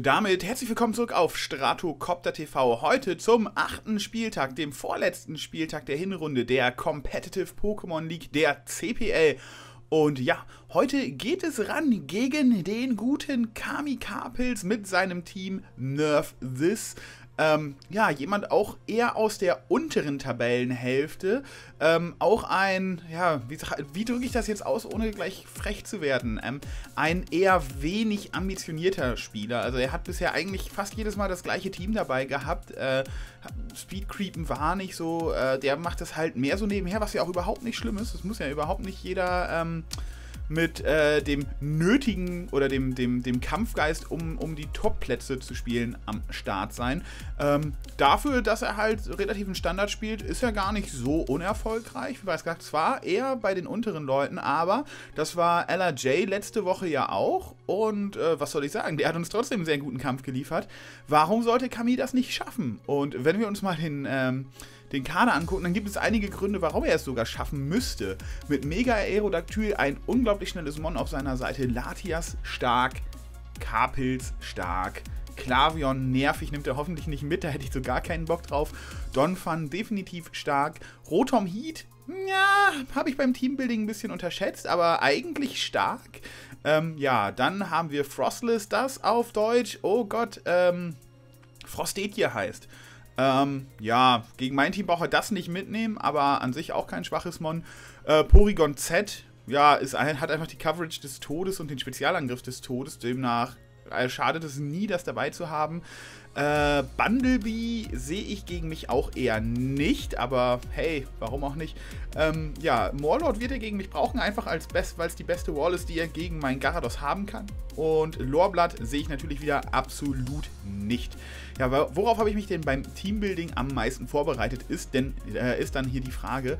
Und damit herzlich willkommen zurück auf Stratocopter TV. Heute zum 8. Spieltag, dem vorletzten Spieltag der Hinrunde der Competitive Pokémon League, der CPL. Und ja, heute geht es ran gegen den guten Kamikapilz mit seinem Team Nerf This. Ja, jemand auch eher aus der unteren Tabellenhälfte. Auch ein, ja, wie drücke ich das jetzt aus, ohne gleich frech zu werden? Ein eher wenig ambitionierter Spieler. Also er hat bisher eigentlich fast jedes Mal das gleiche Team dabei gehabt. Speedcreepen war nicht so. Der macht das halt mehr so nebenher, was ja auch überhaupt nicht schlimm ist. Das muss ja überhaupt nicht jeder... mit dem nötigen oder dem Kampfgeist, um die Top-Plätze zu spielen, am Start sein. Dafür, dass er halt relativ einen Standard spielt, ist er gar nicht so unerfolgreich. Wie weiß gesagt, zwar eher bei den unteren Leuten, aber das war LRJ letzte Woche ja auch. Und was soll ich sagen, der hat uns trotzdem einen sehr guten Kampf geliefert. Warum sollte Kami das nicht schaffen? Und wenn wir uns mal den Kader angucken, dann gibt es einige Gründe, warum er es sogar schaffen müsste. Mit Mega Aerodactyl ein unglaublich schnelles Mon auf seiner Seite, Latias stark, Kapilz stark, Klavion nervig, nimmt er hoffentlich nicht mit, da hätte ich so gar keinen Bock drauf, Donphan definitiv stark, Rotom Heat, ja, habe ich beim Teambuilding ein bisschen unterschätzt, aber eigentlich stark. Ja, dann haben wir Frostless, das auf Deutsch, oh Gott, Frostetje heißt. Ja, gegen mein Team braucht er das nicht mitnehmen, aber an sich auch kein schwaches Mon. Porygon Z, ja, hat einfach die Coverage des Todes und den Spezialangriff des Todes, demnach schadet es nie, das dabei zu haben. Bundlebee sehe ich gegen mich auch eher nicht, aber hey, warum auch nicht? Ja, Morlord wird er gegen mich brauchen, einfach als best, weil es die beste Wall ist, die er gegen meinen Garados haben kann. Und Lorblatt sehe ich natürlich wieder absolut nicht. Ja, worauf habe ich mich denn beim Teambuilding am meisten vorbereitet, ist dann hier die Frage.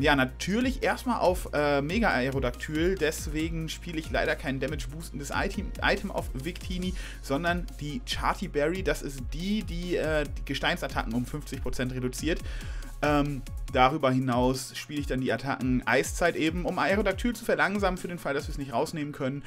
Ja, natürlich erstmal auf Mega Aerodactyl, deswegen spiele ich leider kein Damage-boostendes Item auf Victini, sondern die Charti Berry, das ist die Gesteinsattacken um 50% reduziert. Darüber hinaus spiele ich dann die Attacken Eiszeit eben, um Aerodactyl zu verlangsamen, für den Fall, dass wir es nicht rausnehmen können.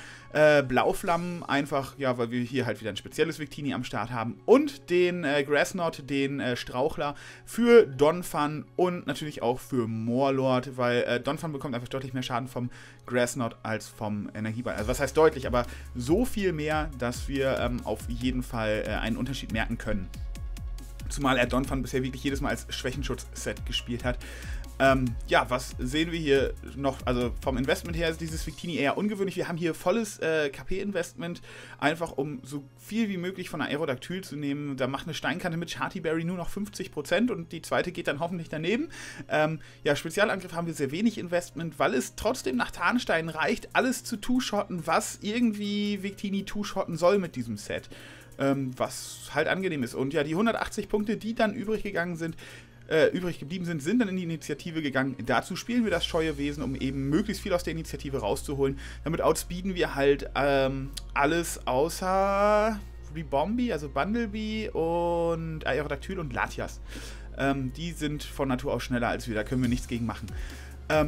Blauflammen einfach, ja, weil wir hier halt wieder ein spezielles Victini am Start haben. Und den Grass Knot, den Strauchler, für Donphan und natürlich auch für Morlord, weil Donphan bekommt einfach deutlich mehr Schaden vom Grass Knot als vom Energieball. Also was heißt deutlich, aber so viel mehr, dass wir auf jeden Fall einen Unterschied merken können. Zumal er Donphan bisher wirklich jedes Mal als Schwächenschutz-Set gespielt hat. Ja, was sehen wir hier noch? Also vom Investment her ist dieses Victini eher ungewöhnlich. Wir haben hier volles KP-Investment, einfach um so viel wie möglich von der Aerodactyl zu nehmen. Da macht eine Steinkante mit Charti Berry nur noch 50% und die zweite geht dann hoffentlich daneben. Ja, Spezialangriff haben wir sehr wenig Investment, weil es trotzdem nach Tarnstein reicht, alles zu two-shotten, was irgendwie Victini two-shotten soll mit diesem Set. Was halt angenehm ist. Und ja, die 180 Punkte, die dann übrig geblieben sind, sind dann in die Initiative gegangen. Dazu spielen wir das scheue Wesen, um eben möglichst viel aus der Initiative rauszuholen. Damit outspeeden wir halt alles außer Rebombi, also Bundlebee und Aerodactyl und Latias. Die sind von Natur aus schneller als wir, da können wir nichts gegen machen.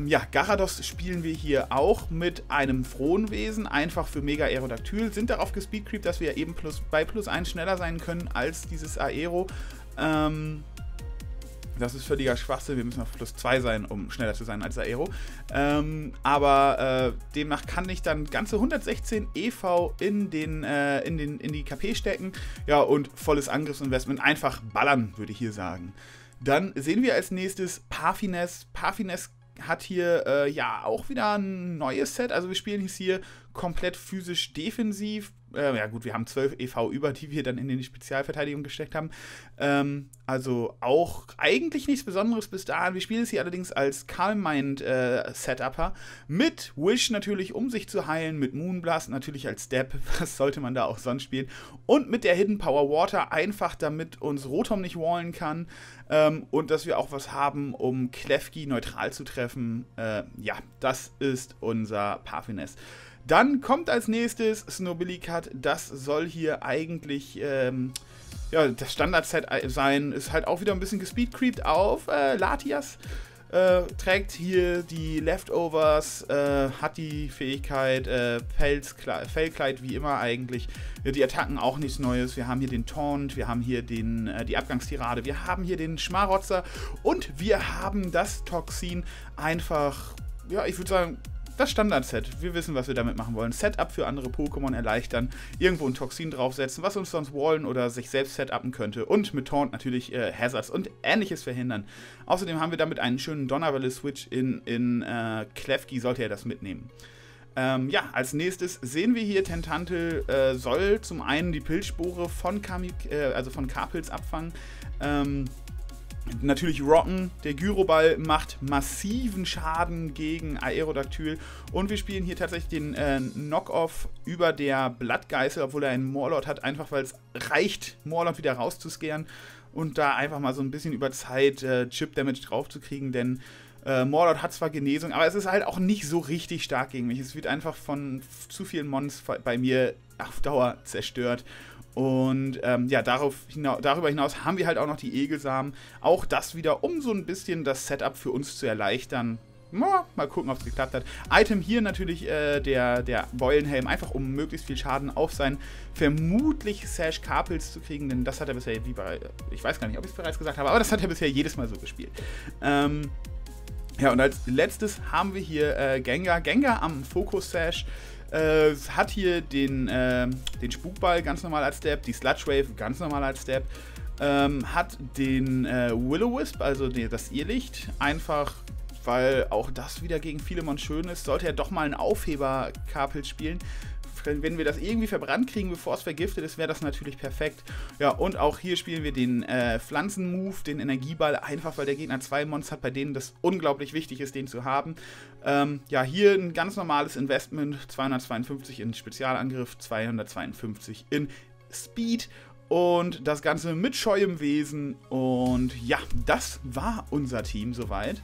Ja, Garados spielen wir hier auch mit einem frohen Wesen, einfach für Mega Aerodactyl. Sind darauf gespeedcreept, dass wir eben bei +1 schneller sein können als dieses Aero. Das ist völliger Schwachsinn, wir müssen auf +2 sein, um schneller zu sein als Aero. Aber demnach kann ich dann ganze 116 EV in die KP stecken. Ja, und volles Angriffsinvestment, einfach ballern, würde ich hier sagen. Dann sehen wir als nächstes Parfinesse. Parfinesse hat hier ja auch wieder ein neues Set. Also wir spielen es hier komplett physisch defensiv. Ja gut, wir haben 12 EV über, die wir dann in die Spezialverteidigung gesteckt haben. Also auch eigentlich nichts Besonderes bis dahin. Wir spielen es hier allerdings als Calm Mind Setupper. Mit Wish natürlich, um sich zu heilen. Mit Moonblast natürlich als Step. Was sollte man da auch sonst spielen? Und mit der Hidden Power Water. Einfach, damit uns Rotom nicht wallen kann. Und dass wir auch was haben, um Klefki neutral zu treffen. Ja, das ist unser Parfinesse. Dann kommt als nächstes Snobillicat. Das soll hier eigentlich ja, das Standard-Set sein. Ist halt auch wieder ein bisschen gespeedcreept auf Latias. trägt hier die Leftovers, hat die Fähigkeit, Fellkleid wie immer eigentlich, die Attacken auch nichts Neues, wir haben hier den Taunt, wir haben hier den, die Abgangstirade, wir haben hier den Schmarotzer und wir haben das Toxin einfach, ja, ich würde sagen, das Standard-Set. Wir wissen, was wir damit machen wollen. Setup für andere Pokémon erleichtern, irgendwo ein Toxin draufsetzen, was uns sonst wallen oder sich selbst setupen könnte. Und mit Taunt natürlich Hazards und Ähnliches verhindern. Außerdem haben wir damit einen schönen Donnerwelle-Switch in Klefki, sollte er das mitnehmen. Ja, als nächstes sehen wir hier, Tentantel soll zum einen die Pilzspore von Kamikapilz abfangen. Natürlich rocken, der Gyroball macht massiven Schaden gegen Aerodactyl und wir spielen hier tatsächlich den Knock-Off über der Blattgeißel, obwohl er einen Morlord hat, einfach weil es reicht, Morlord wieder rauszuscaren und da einfach mal so ein bisschen über Zeit Chip-Damage draufzukriegen, denn Morlord hat zwar Genesung, aber es ist halt auch nicht so richtig stark gegen mich, es wird einfach von zu vielen Mons bei mir auf Dauer zerstört. Und ja, darüber hinaus haben wir halt auch noch die Egelsamen. Auch das wieder, um so ein bisschen das Setup für uns zu erleichtern. Ja, mal gucken, ob es geklappt hat. Item hier natürlich der Beulenhelm, einfach um möglichst viel Schaden auf seinen vermutlich Sash-Kapilz zu kriegen. Denn das hat er bisher, wie bei, ich weiß gar nicht, ob ich es bereits gesagt habe, aber das hat er bisher jedes Mal so gespielt. Ja, und als letztes haben wir hier Gengar. Gengar am Fokus-Sash. Hat hier den Spukball ganz normal als Step, die Sludge-Wave ganz normal als Step, hat den Will-O-Wisp, also das Irrlicht, einfach weil auch das wieder gegen viele Mon schön ist, sollte er doch mal einen Aufheber-Kapilz spielen. Wenn wir das irgendwie verbrannt kriegen, bevor es vergiftet ist, wäre das natürlich perfekt. Ja, und auch hier spielen wir den Pflanzen-Move, den Energieball, einfach weil der Gegner zwei Mons hat, bei denen das unglaublich wichtig ist, den zu haben. Ja, hier ein ganz normales Investment, 252 in Spezialangriff, 252 in Speed und das Ganze mit scheuem Wesen. Und ja, das war unser Team soweit.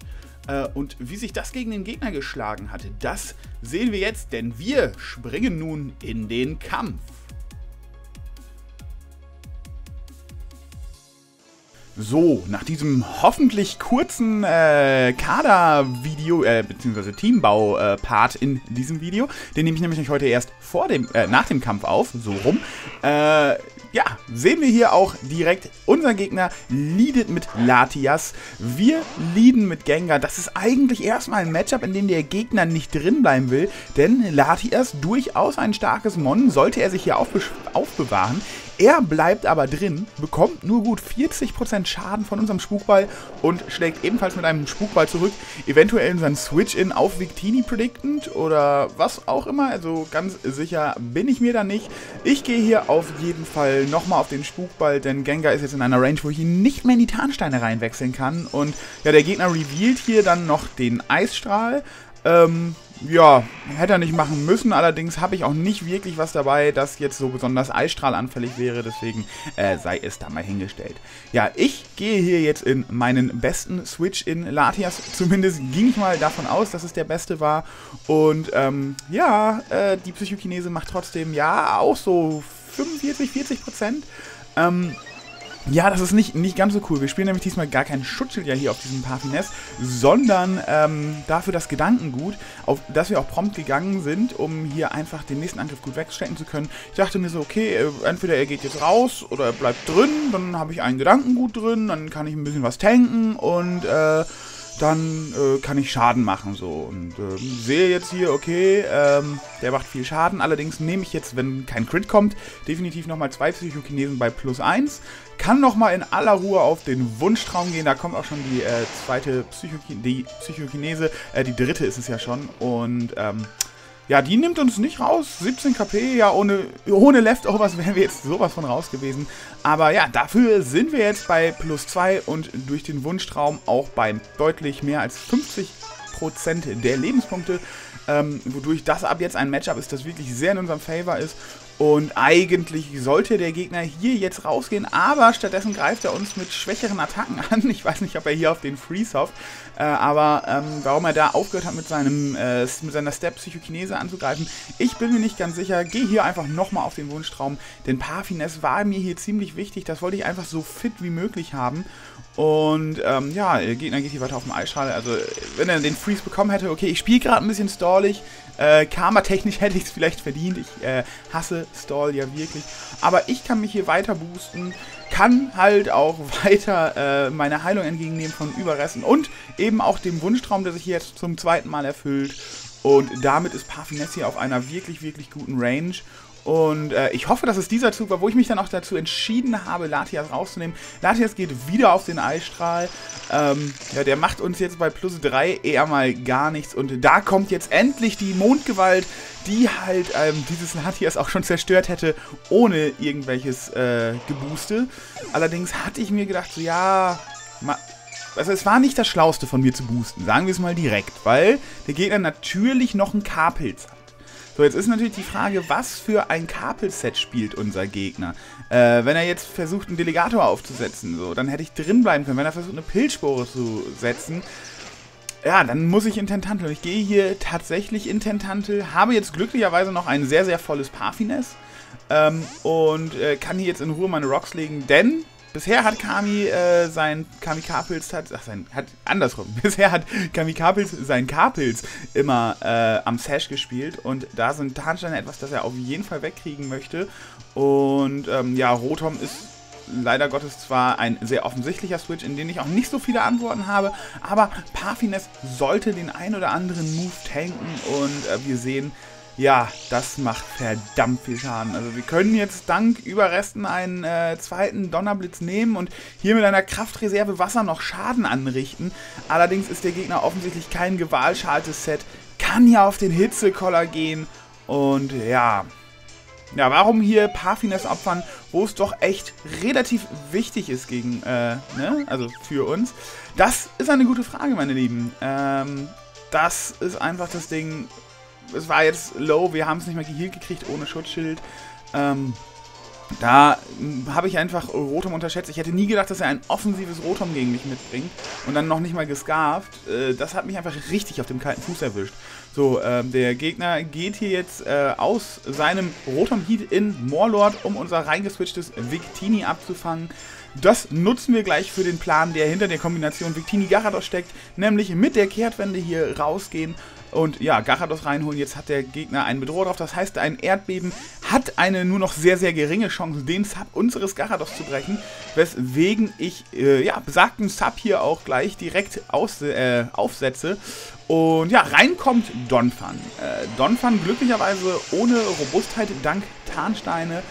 Und wie sich das gegen den Gegner geschlagen hatte, das sehen wir jetzt, denn wir springen nun in den Kampf. So, nach diesem hoffentlich kurzen Kader-Video, beziehungsweise Teambau-Part in diesem Video, den nehme ich nämlich heute erst nach dem Kampf auf, so rum, ja, sehen wir hier auch direkt, unser Gegner leadet mit Latias, wir leaden mit Gengar. Das ist eigentlich erstmal ein Matchup, in dem der Gegner nicht drin bleiben will, denn Latias, durchaus ein starkes Mon, sollte er sich hier aufbewahren. Er bleibt aber drin, bekommt nur gut 40% Schaden von unserem Spukball und schlägt ebenfalls mit einem Spukball zurück, eventuell unseren Switch-In auf Victini prediktend oder was auch immer, also ganz sicher bin ich mir da nicht. Ich gehe hier auf jeden Fall nochmal auf den Spukball, denn Gengar ist jetzt in einer Range, wo ich ihn nicht mehr in die Tarnsteine reinwechseln kann und ja, der Gegner revealed hier dann noch den Eisstrahl. Ja, hätte er nicht machen müssen, allerdings habe ich auch nicht wirklich was dabei, das jetzt so besonders eisstrahlanfällig wäre, deswegen sei es da mal hingestellt. Ja, ich gehe hier jetzt in meinen besten Switch in Latias, zumindest ging ich mal davon aus, dass es der beste war und ja, die Psychokinese macht trotzdem, ja, auch so 45, 40%, ja, das ist nicht ganz so cool. Wir spielen nämlich diesmal gar kein Schutzschild ja hier auf diesem Parfinesse, sondern dafür das Gedankengut, auf das wir auch prompt gegangen sind, um hier einfach den nächsten Angriff gut wegstecken zu können. Ich dachte mir so, okay, entweder er geht jetzt raus oder er bleibt drin, dann habe ich ein Gedankengut drin, dann kann ich ein bisschen was tanken und dann kann ich Schaden machen, so. Und sehe jetzt hier, okay, der macht viel Schaden. Allerdings nehme ich jetzt, wenn kein Crit kommt, definitiv nochmal zwei Psychokinesen bei +1. Kann nochmal in aller Ruhe auf den Wunschtraum gehen. Da kommt auch schon die zweite Psychokinese. Die dritte ist es ja schon. Und ja, die nimmt uns nicht raus. 17 KP, ja, ohne Leftovers wären wir jetzt sowas von raus gewesen. Aber ja, dafür sind wir jetzt bei +2 und durch den Wunschtraum auch bei deutlich mehr als 50% der Lebenspunkte. Wodurch das ab jetzt ein Matchup ist, das wirklich sehr in unserem Favor ist. Und eigentlich sollte der Gegner hier jetzt rausgehen, aber stattdessen greift er uns mit schwächeren Attacken an. Ich weiß nicht, ob er hier auf den Freeze hofft, aber warum er da aufgehört hat, mit seiner Step-Psychokinese anzugreifen, ich bin mir nicht ganz sicher. Gehe hier einfach nochmal auf den Wunschtraum, denn Parfinesse war mir hier ziemlich wichtig. Das wollte ich einfach so fit wie möglich haben. Und ja, der Gegner geht hier weiter auf den Eisschale. Also, wenn er den Freeze bekommen hätte, okay, ich spiele gerade ein bisschen stallig. Karma-technisch hätte ich es vielleicht verdient. Ich hasse Stall ja wirklich. Aber ich kann mich hier weiter boosten, kann halt auch weiter meine Heilung entgegennehmen von Überresten und eben auch dem Wunschtraum, der sich hier jetzt zum zweiten Mal erfüllt. Und damit ist Parfinesse hier auf einer wirklich, wirklich guten Range. Und ich hoffe, dass es dieser Zug war, wo ich mich dann auch dazu entschieden habe, Latias rauszunehmen. Latias geht wieder auf den Eisstrahl. Ja, der macht uns jetzt bei plus 3 eher mal gar nichts. Und da kommt jetzt endlich die Mondgewalt, die halt dieses Latias auch schon zerstört hätte, ohne irgendwelches Gebooste. Allerdings hatte ich mir gedacht, so ja... Also es war nicht das Schlauste von mir zu boosten, sagen wir es mal direkt. Weil der Gegner natürlich noch einen Kapilz hat. So, jetzt ist natürlich die Frage, was für ein Kapilz-Set spielt unser Gegner? Wenn er jetzt versucht, einen Delegator aufzusetzen, so, dann hätte ich drin bleiben können. Wenn er versucht, eine Pilzspore zu setzen, ja, dann muss ich in Tentantel. Ich gehe hier tatsächlich in Tentantel, habe jetzt glücklicherweise noch ein sehr, sehr volles Parfinesse und kann hier jetzt in Ruhe meine Rocks legen, denn... Bisher hat Kamikapilz seinen Kapilz immer am Sash gespielt. Und da sind Tarnsteine etwas, das er auf jeden Fall wegkriegen möchte. Und ja, Rotom ist leider Gottes zwar ein sehr offensichtlicher Switch, in den ich auch nicht so viele Antworten habe. Aber Parfinesse sollte den ein oder anderen Move tanken. Und wir sehen... Ja, das macht verdammt viel Schaden. Also wir können jetzt dank Überresten einen zweiten Donnerblitz nehmen und hier mit einer Kraftreserve Wasser noch Schaden anrichten. Allerdings ist der Gegner offensichtlich kein gewaltschaltes Set, kann ja auf den Hitzekoller gehen und ja... Ja, warum hier Parfinesse opfern, wo es doch echt relativ wichtig ist gegen, ne, also für uns? Das ist eine gute Frage, meine Lieben. Das ist einfach das Ding... Es war jetzt low, wir haben es nicht mehr geheilt gekriegt ohne Schutzschild. Da habe ich einfach Rotom unterschätzt. Ich hätte nie gedacht, dass er ein offensives Rotom gegen mich mitbringt und dann noch nicht mal gescarft. Das hat mich einfach richtig auf dem kalten Fuß erwischt. So, der Gegner geht hier jetzt aus seinem Rotom Heat in Morlord, um unser reingeswitchtes Victini abzufangen. Das nutzen wir gleich für den Plan, der hinter der Kombination Victini-Garados steckt, nämlich mit der Kehrtwende hier rausgehen und ja, Garados reinholen. Jetzt hat der Gegner einen Bedroher drauf, das heißt, ein Erdbeben hat eine nur noch sehr, sehr geringe Chance, den Sub unseres Garados zu brechen, weswegen ich ja, besagten Sub hier auch gleich direkt aufsetze. Und ja, reinkommt Donphan. Donphan glücklicherweise ohne Robustheit dank Tarnsteine.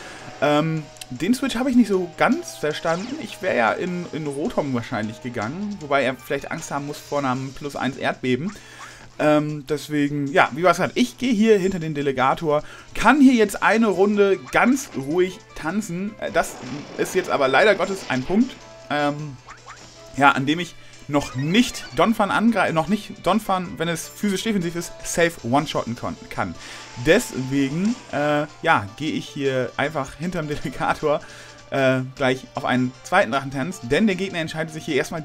Den Switch habe ich nicht so ganz verstanden. Ich wäre ja in Rotom wahrscheinlich gegangen, wobei er vielleicht Angst haben muss vor einem plus 1 Erdbeben. Deswegen, ja, wie war es gerade? Ich gehe hier hinter den Delegator, kann hier jetzt eine Runde ganz ruhig tanzen. Das ist jetzt aber leider Gottes ein Punkt, ja, an dem ich noch nicht Donphan angreifen, noch nicht Donphan, wenn es physisch defensiv ist, safe one-shotten kann. Deswegen, ja, gehe ich hier einfach hinterm Delegator gleich auf einen zweiten Drachentanz, denn der Gegner entscheidet sich hier erstmal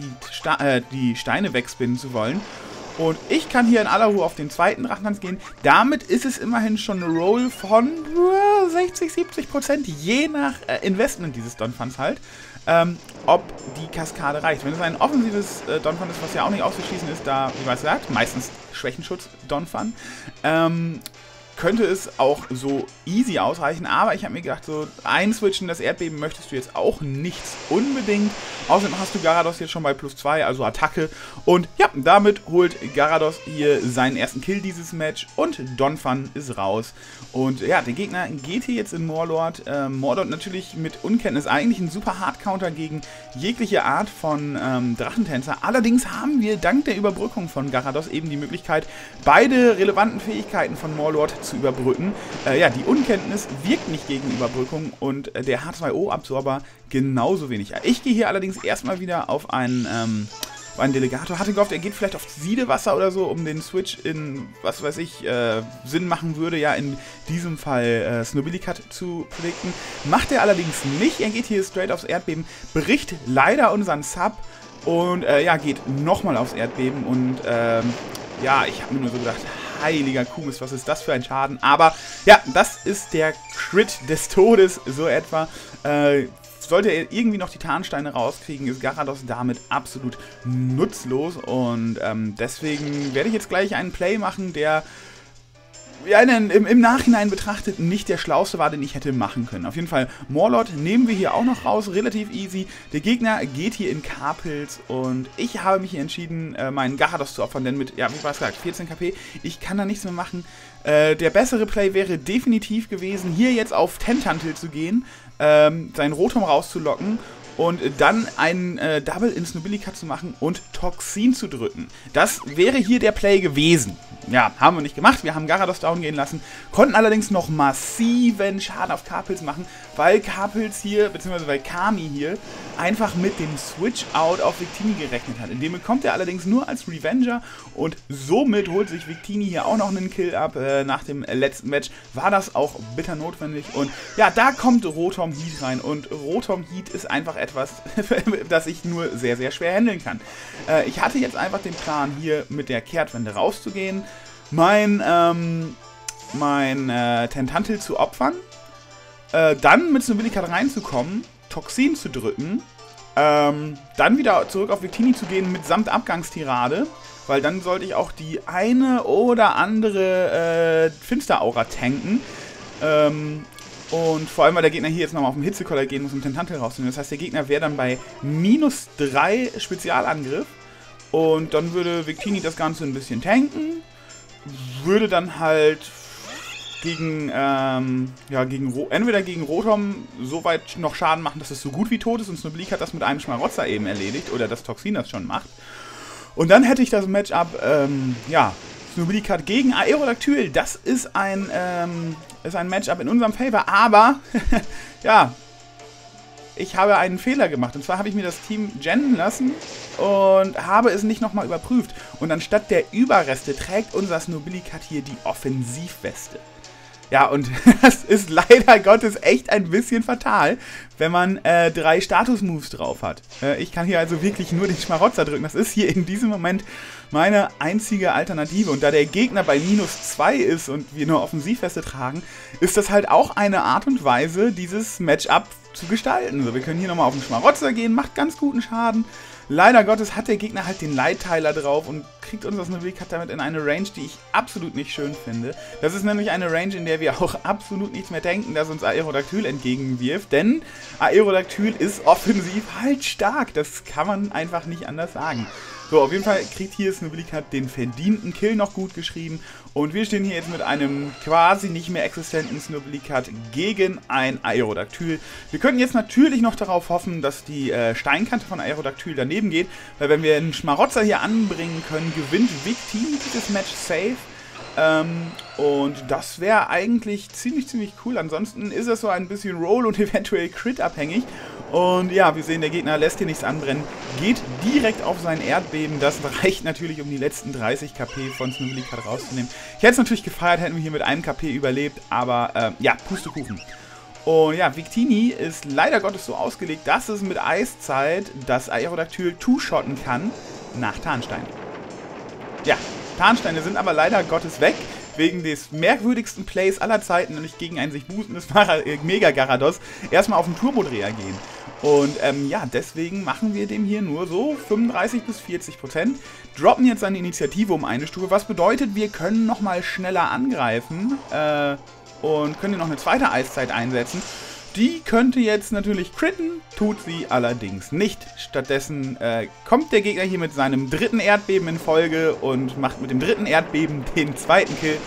die Steine wegspinnen zu wollen. Und ich kann hier in aller Ruhe auf den zweiten Drachentanz gehen. Damit ist es immerhin schon eine Roll von 60–70%, je nach Investment dieses Donphans halt. Ob die Kaskade reicht. Wenn es ein offensives Donphan ist, was ja auch nicht auszuschließen ist, da, wie weiß gesagt, meistens Schwächenschutz Donphan, könnte es auch so easy ausreichen, aber ich habe mir gedacht, so einswitchen, das Erdbeben möchtest du jetzt auch nichts unbedingt. Außerdem hast du Garados jetzt schon bei plus 2, also Attacke. Und ja, damit holt Garados hier seinen ersten Kill dieses Match und Donphan ist raus. Und ja, der Gegner geht hier jetzt in Morlord. Morlord natürlich mit Unkenntnis eigentlich ein super Hard-Counter gegen jegliche Art von Drachentänzer. Allerdings haben wir dank der Überbrückung von Garados eben die Möglichkeit, beide relevanten Fähigkeiten von Morlord zu überbrücken. Ja, die Unkenntnis wirkt nicht gegen Überbrückung und der H2O-Absorber genauso wenig. Ich gehe hier allerdings erstmal wieder auf einen Mein Delegator hatte gehofft, er geht vielleicht auf Siedewasser oder so, um den Switch in, was weiß ich, Sinn machen würde, ja, in diesem Fall Snobillicat zu predikten. Macht er allerdings nicht, er geht hier straight aufs Erdbeben, bricht leider unseren Sub und, ja, geht nochmal aufs Erdbeben und, ja, ich habe mir nur so gedacht, heiliger Kumis, was ist das für ein Schaden? Aber, ja, das ist der Crit des Todes, so etwa. Sollte er irgendwie noch die Tarnsteine rauskriegen, ist Garados damit absolut nutzlos. Und deswegen werde ich jetzt gleich einen Play machen, der ja, im Nachhinein betrachtet nicht der schlauste war, den ich hätte machen können. Auf jeden Fall, Morlord nehmen wir hier auch noch raus, relativ easy. Der Gegner geht hier in Kapilz und ich habe mich hier entschieden, meinen Garados zu opfern, denn mit, ja, wie war es gesagt, 14 KP, ich kann da nichts mehr machen. Der bessere Play wäre definitiv gewesen, hier jetzt auf Tentantel zu gehen, seinen Rotom rauszulocken und dann einen Double ins Snobillicat zu machen und Toxin zu drücken. Das wäre hier der Play gewesen. Ja, haben wir nicht gemacht. Wir haben Garados down gehen lassen, konnten allerdings noch massiven Schaden auf Kapilz machen, weil Kapilz hier, beziehungsweise weil Kami hier, einfach mit dem Switch-Out auf Victini gerechnet hat. In dem kommt er allerdings nur als Revenger und somit holt sich Victini hier auch noch einen Kill ab. Nach dem letzten Match war das auch bitter notwendig und ja, da kommt Rotom Heat rein und Rotom Heat ist einfach etwas, das ich nur sehr, sehr schwer handeln kann. Ich hatte jetzt einfach den Plan, hier mit der Kehrtwende rauszugehen, mein Tentantel zu opfern, dann mit Snobillicat reinzukommen, Toxin zu drücken, dann wieder zurück auf Victini zu gehen mitsamt Abgangstirade, weil dann sollte ich auch die eine oder andere Finsteraura tanken. Und vor allem, weil der Gegner hier jetzt nochmal auf den Hitzekoller gehen muss, um Tentantel rauszunehmen. Das heißt, der Gegner wäre dann bei -3 Spezialangriff. Und dann würde Victini das Ganze ein bisschen tanken. Würde dann halt gegen, ja, entweder gegen Rotom so weit noch Schaden machen, dass es so gut wie tot ist. Und Snobillicat hat das mit einem Schmarotzer eben erledigt. Oder das Toxin das schon macht. Und dann hätte ich das Matchup, ja, Snobillicat gegen Aerodactyl. Das ist ein Matchup in unserem Favor, aber ja, ich habe einen Fehler gemacht. Und zwar habe ich mir das Team gennen lassen und habe es nicht nochmal überprüft. Und anstatt der Überreste trägt unser Snobillicat hier die Offensivweste. Ja, und das ist leider Gottes echt ein bisschen fatal, wenn man 3 Status-Moves drauf hat. Ich kann hier also wirklich nur den Schmarotzer drücken. Das ist hier in diesem Moment meine einzige Alternative. Und da der Gegner bei -2 ist und wir nur Offensivweste tragen, ist das halt auch eine Art und Weise, dieses Matchup zu gestalten. So, wir können hier nochmal auf den Schmarotzer gehen, macht ganz guten Schaden. Leider Gottes hat der Gegner halt den Leitteiler drauf und kriegt uns das Snobillicat damit in eine Range, die ich absolut nicht schön finde. Das ist nämlich eine Range, in der wir auch absolut nichts mehr denken, dass uns Aerodactyl entgegenwirft, denn Aerodactyl ist offensiv halt stark. Das kann man einfach nicht anders sagen. So, auf jeden Fall kriegt hier Snobillicat den verdienten Kill noch gut geschrieben. Und wir stehen hier jetzt mit einem quasi nicht mehr existenten Snobillicat gegen ein Aerodactyl. Wir können jetzt natürlich noch darauf hoffen, dass die Steinkante von Aerodactyl daneben geht. Weil wenn wir einen Schmarotzer hier anbringen können, gewinnt Victini dieses Match safe. Und das wäre eigentlich ziemlich cool. Ansonsten ist es so ein bisschen Roll und eventuell Crit abhängig. Und ja, wir sehen, der Gegner lässt hier nichts anbrennen, geht direkt auf sein Erdbeben. Das reicht natürlich, um die letzten 30 KP von Snobillicat rauszunehmen. Ich hätte es natürlich gefeiert, hätten wir hier mit einem KP überlebt, aber ja, Pustekuchen. Und ja, Victini ist leider Gottes so ausgelegt, dass es mit Eiszeit das Aerodactyl two-shotten kann nach Tarnstein. Ja, Tarnsteine sind aber leider Gottes weg, wegen des merkwürdigsten Plays aller Zeiten, nämlich gegen ein sich boostendes Mega Garados, erstmal auf den Turbodreher gehen. Und ja, deswegen machen wir dem hier nur so 35 bis 40%, droppen jetzt seine Initiative um eine Stufe, was bedeutet, wir können nochmal schneller angreifen und können hier noch eine zweite Eiszeit einsetzen. Die könnte jetzt natürlich critten, tut sie allerdings nicht. Stattdessen kommt der Gegner hier mit seinem dritten Erdbeben in Folge und macht mit dem dritten Erdbeben den zweiten Kill.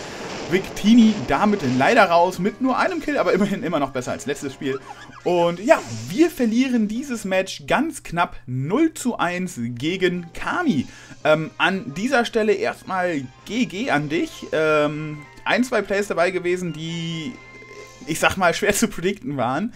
Victini damit leider raus mit nur einem Kill, aber immerhin immer noch besser als letztes Spiel. Und ja, wir verlieren dieses Match ganz knapp 0:1 gegen Kami. An dieser Stelle erstmal GG an dich. 1, 2 Plays dabei gewesen, die, ich sag mal, schwer zu predikten waren.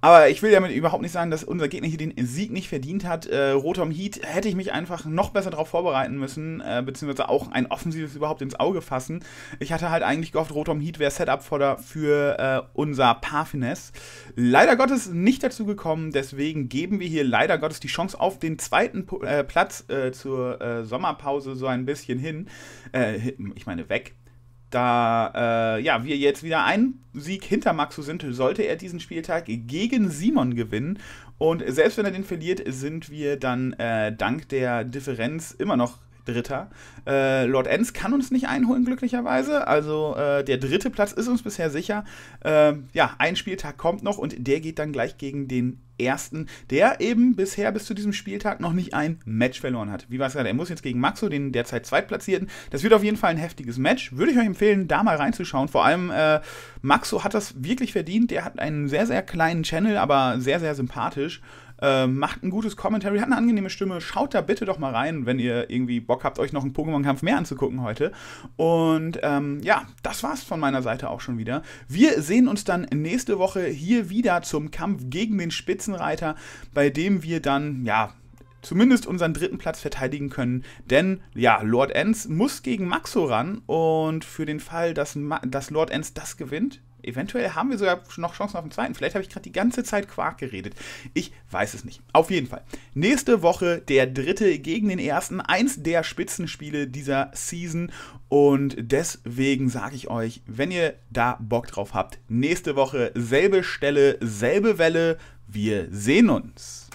Aber ich will damit überhaupt nicht sagen, dass unser Gegner hier den Sieg nicht verdient hat. Rotom Heat hätte ich mich einfach noch besser darauf vorbereiten müssen, beziehungsweise auch ein offensives überhaupt ins Auge fassen. Ich hatte halt eigentlich gehofft, Rotom Heat wäre Setup für unser Parfinesse. Leider Gottes nicht dazu gekommen, deswegen geben wir hier leider Gottes die Chance auf den zweiten Platz zur Sommerpause so ein bisschen hin. Ich meine weg. Da ja, wir jetzt wieder einen Sieg hinter Maxu sind, sollte er diesen Spieltag gegen Simon gewinnen. Und selbst wenn er den verliert, sind wir dann dank der Differenz immer noch Dritter. Lord Enz kann uns nicht einholen, glücklicherweise. Also der dritte Platz ist uns bisher sicher. Ja, ein Spieltag kommt noch und der geht dann gleich gegen den ersten, der eben bisher bis zu diesem Spieltag noch nicht ein Match verloren hat. Wie war es gerade? Er muss jetzt gegen Maxo, den derzeit Zweitplatzierten. Das wird auf jeden Fall ein heftiges Match. Würde ich euch empfehlen, da mal reinzuschauen. Vor allem Maxo hat das wirklich verdient. Der hat einen sehr, sehr kleinen Channel, aber sehr, sehr sympathisch. Macht ein gutes Commentary, hat eine angenehme Stimme. Schaut da bitte doch mal rein, wenn ihr irgendwie Bock habt, euch noch einen Pokémon-Kampf mehr anzugucken heute. Und ja, das war's von meiner Seite auch schon wieder. Wir sehen uns dann nächste Woche hier wieder zum Kampf gegen den Spitzenreiter, bei dem wir dann, ja, zumindest unseren dritten Platz verteidigen können. Denn, ja, Lord Enz muss gegen Maxo ran. Und für den Fall, dass Lord Enz das gewinnt, eventuell haben wir sogar noch Chancen auf den zweiten. Vielleicht habe ich gerade die ganze Zeit Quark geredet. Ich weiß es nicht. Auf jeden Fall. Nächste Woche der dritte gegen den ersten. Eins der Spitzenspiele dieser Season. Und deswegen sage ich euch, wenn ihr da Bock drauf habt, nächste Woche selbe Stelle, selbe Welle. Wir sehen uns.